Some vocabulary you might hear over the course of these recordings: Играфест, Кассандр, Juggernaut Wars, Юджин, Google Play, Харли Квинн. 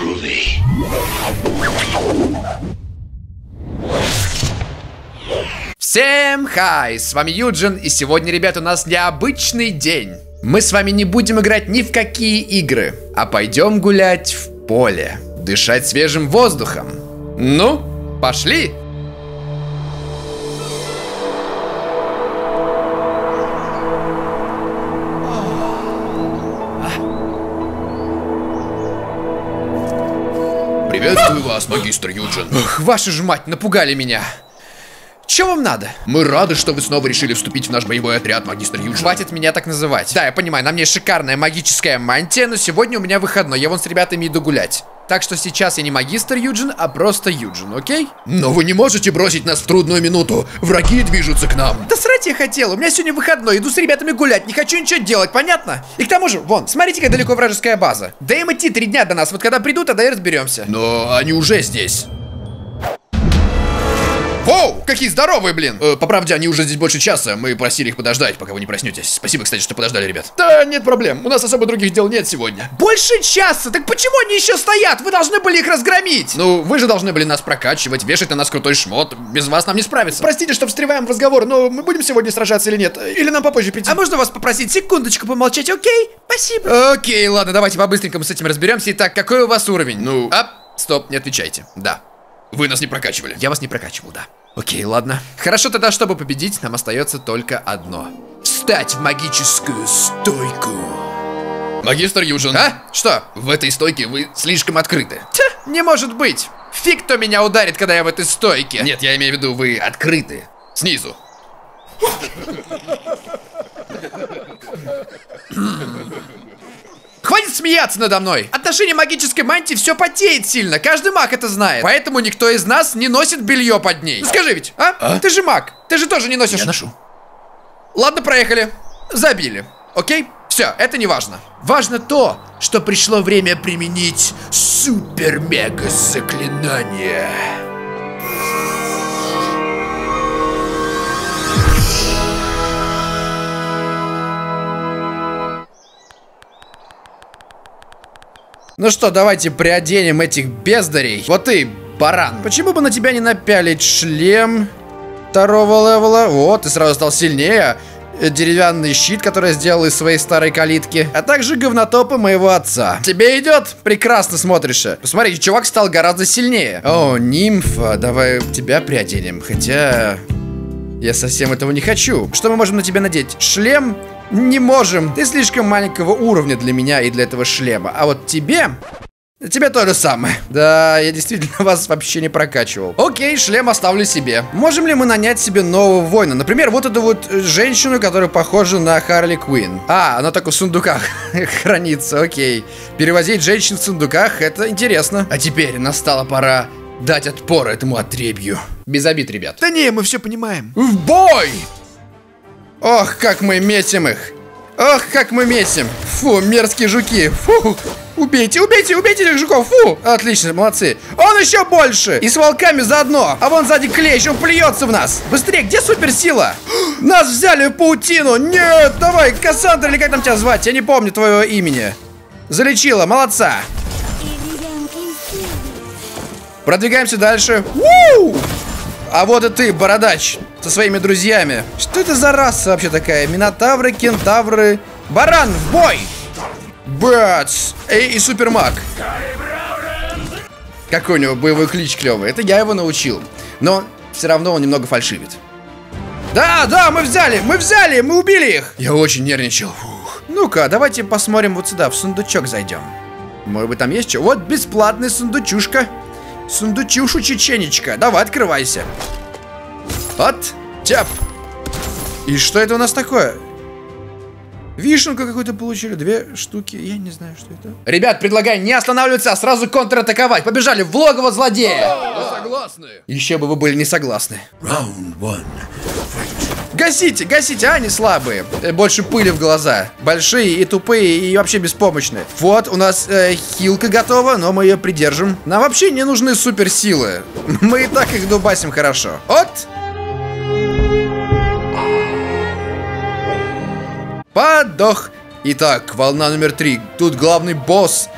groovy. Всем хай, с вами Юджин, и сегодня, ребят, у нас необычный день. Мы с вами не будем играть ни в какие игры, а пойдем гулять в поле, дышать свежим воздухом. Ну, пошли! Приветствую вас, магистр Юджин. Ах, вашу ж мать, напугали меня. Чё вам надо? Мы рады, что вы снова решили вступить в наш боевой отряд, магистр Юджин. Хватит меня так называть. Да, я понимаю, на мне шикарная магическая мантия, но сегодня у меня выходной, я вон с ребятами иду гулять. Так что сейчас я не магистр Юджин, а просто Юджин, окей? Но вы не можете бросить нас в трудную минуту. Враги движутся к нам. Да срать я хотел, у меня сегодня выходной, иду с ребятами гулять, не хочу ничего делать, понятно? И к тому же, вон, смотрите, как далеко вражеская база. Да им идти 3 дня до нас, вот когда придут, тогда и разберемся. Но они уже здесь. Воу, какие здоровые, блин. По правде, они уже здесь больше часа. Мы просили их подождать, пока вы не проснетесь. Спасибо, кстати, что подождали, ребят. Да, нет проблем. У нас особо других дел нет сегодня. Больше часа? Так почему они еще стоят? Вы должны были их разгромить. Ну, вы же должны были нас прокачивать, вешать на нас крутой шмот. Без вас нам не справиться. Простите, что встреваем в разговор, но мы будем сегодня сражаться или нет? Или нам попозже прийти? А можно вас попросить секундочку помолчать, окей? Спасибо. Окей, ладно, давайте по-быстренькому с этим разберемся. Итак, какой у вас уровень? Ну, стоп, не отвечайте. Да. Вы нас не прокачивали. Я вас не прокачивал, да. Окей, ладно. Хорошо, тогда, чтобы победить, нам остается только одно. Встать в магическую стойку. Магистр Юджин. А? Что? В этой стойке вы слишком открыты. Тьфу, не может быть. Фиг, кто меня ударит, когда я в этой стойке. Нет, я имею в виду, вы открыты. Снизу. Хватит смеяться надо мной. Отношение магической мантии все потеет сильно. Каждый маг это знает. Поэтому никто из нас не носит белье под ней. Ну, скажи ведь, а? Ты же маг. Ты же тоже не носишь. Я ношу. Ладно, проехали. Забили. Окей? Все, это не важно. Важно то, что пришло время применить супер-мега-заклинание. Ну что, давайте приоденем этих бездарей. Вот ты, баран. Почему бы на тебя не напялить шлем 2-го левела? Вот, ты сразу стал сильнее. Деревянный щит, который я сделал из своей старой калитки. А также говнотопы моего отца. Тебе идет? Прекрасно смотришь. Посмотри, чувак стал гораздо сильнее. О, нимфа, давай тебя приоденем. Хотя... я совсем этого не хочу. Что мы можем на тебя надеть? Шлем? Не можем. Ты слишком маленького уровня для меня и для этого шлема. А вот тебе... тебе то же самое. Да, я действительно вас вообще не прокачивал. Окей, шлем оставлю себе. Можем ли мы нанять себе нового воина? Например, вот эту вот женщину, которая похожа на Харли Квинн. А, она только в сундуках хранится, окей. Перевозить женщин в сундуках, это интересно. А теперь настала пора... дать отпор этому отребью. Без обид, ребят. Да не, мы все понимаем. В бой! Ох, как мы метим их. Ох, как мы метим. Фу, мерзкие жуки. Фу. Убейте, убейте, убейте этих жуков. Фу. Отлично, молодцы. Он еще больше. И с волками заодно. А вон сзади клещ, он плюется в нас. Быстрее, где суперсила? Нас взяли в паутину. Нет, давай, Кассандр, или как там тебя звать? Я не помню твоего имени. Залечила, молодца. Продвигаемся дальше. Уу! А вот и ты, бородач, со своими друзьями. Что это за раса вообще такая? Минотавры, кентавры. Баран, в бой! Бэтс! И супермаг. Какой у него боевой клич клевый. Это я его научил. Но все равно он немного фальшивит. Да, да, мы взяли, мы взяли, мы убили их. Я очень нервничал. Ну-ка, давайте посмотрим вот сюда, в сундучок зайдем. Может быть, там есть что? Вот бесплатный сундучушка. Сундучушу, чеченечка. Давай, открывайся. Вот. Тяп. И что это у нас такое? Вишенку какую-то получили. 2 штуки. Я не знаю, что это. Ребят, предлагаю не останавливаться, а сразу контратаковать. Побежали в логово злодея. Вы согласны? Еще бы вы были не согласны. Раунд 1. Гасите, гасите, а, они слабые. Больше пыли в глаза. Большие и тупые, и вообще беспомощные. Вот, у нас хилка готова, но мы ее придержим. Нам вообще не нужны суперсилы. Мы и так их дубасим хорошо. Вот. Подох. Итак, волна номер 3. Тут главный босс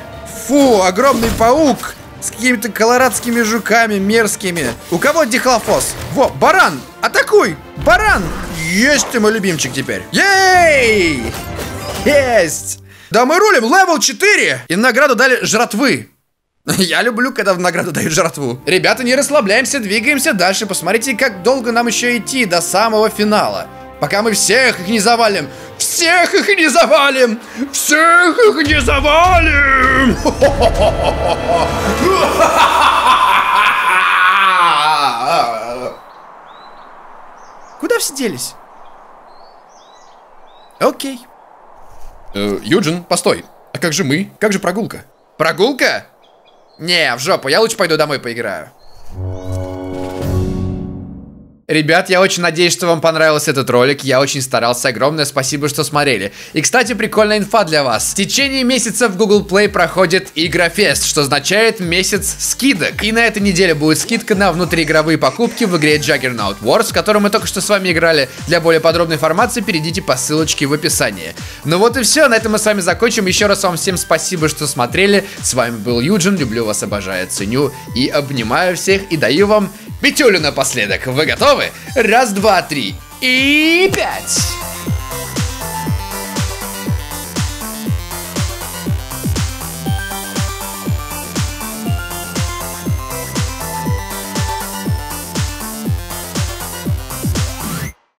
Фу, огромный паук с какими-то колорадскими жуками мерзкими. У кого дихлофос? Во, баран, атакуй! Баран! Есть ты, мой любимчик теперь. Ей! Есть! Да мы рулим, левел 4! И награду дали жратвы. Я люблю, когда в награду дают жратву. Ребята, не расслабляемся, двигаемся дальше. Посмотрите, как долго нам еще идти до самого финала. Пока мы всех их не завалим. Всех их не завалим! Всех их не завалим! Куда все делись? Окей. Юджин, постой. А как же мы? Как же прогулка? Прогулка? Не, в жопу, я лучше пойду домой поиграю. Ребят, я очень надеюсь, что вам понравился этот ролик. Я очень старался. Огромное спасибо, что смотрели. И, кстати, прикольная инфа для вас. В течение месяца в Google Play проходит Играфест, что означает месяц скидок. И на этой неделе будет скидка на внутриигровые покупки в игре Juggernaut Wars, в которую мы только что с вами играли. Для более подробной информации перейдите по ссылочке в описании. Ну вот и все. На этом мы с вами закончим. Еще раз вам всем спасибо, что смотрели. С вами был Юджин. Люблю вас, обожаю, ценю и обнимаю всех. И даю вам пятюлю напоследок. Вы готовы? Раз, два, три и пять!